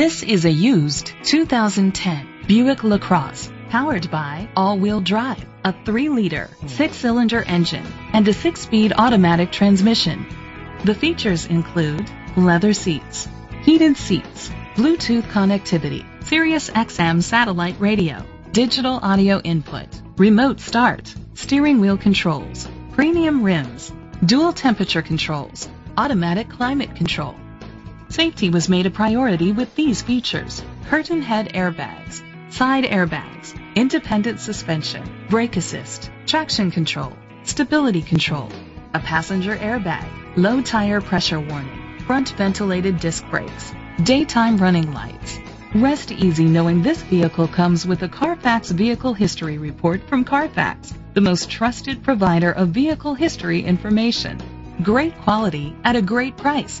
This is a used 2010 Buick LaCrosse, powered by all-wheel drive, a 3-liter, 6-cylinder engine, and a 6-speed automatic transmission. The features include leather seats, heated seats, Bluetooth connectivity, Sirius XM satellite radio, digital audio input, remote start, steering wheel controls, premium rims, dual temperature controls, automatic climate control. Safety was made a priority with these features: curtain head airbags, side airbags, independent suspension, brake assist, traction control, stability control, a passenger airbag, low tire pressure warning, front ventilated disc brakes, daytime running lights. Rest easy knowing this vehicle comes with a Carfax Vehicle History Report from Carfax, the most trusted provider of vehicle history information. Great quality at a great price.